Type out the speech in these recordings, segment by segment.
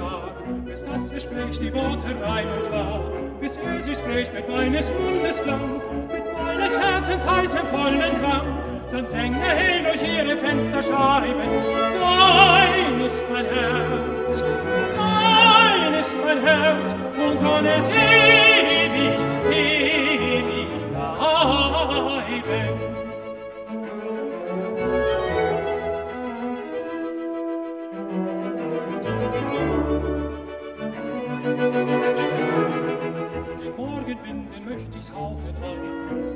starr, bis das Gespräch die Worte rein und klar, bis ihr sie spricht mit meines Mundes Klang, mit meines Herzens heißem vollen Drang, dann sänge hell durch ihre Fensterscheiben. Dein ist mein Herz, dein ist mein Herz, und soll es ewig, ewig bleiben.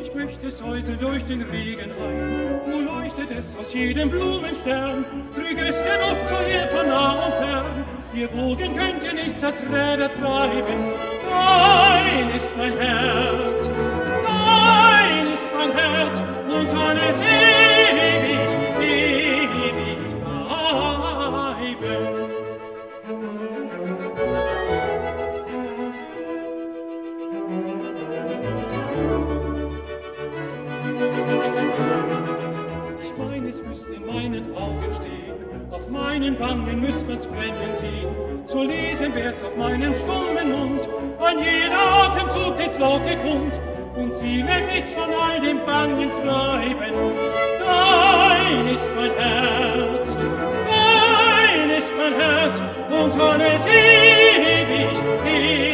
Ich möchte es säuseln durch den Regen rein, nur leuchtet es aus jedem Blumenstern, trüg es der Duft von ihr von nah und fern, ihr Wogen könnt ihr nichts als Räder treiben. Dein ist mein Herz, dein ist mein Herz, und soll es ewig, ewig bleiben. In meinen Augen stehen, auf meinen Wangen müsst man's brennen sehen, zu lesen wär's auf meinem stummen Mund, ein jeder Atemzug jetzt laut gekund, und sie mögt nichts von all dem Bangen treiben. Dein ist mein Herz, dein ist mein Herz, und von es ewig, ewig.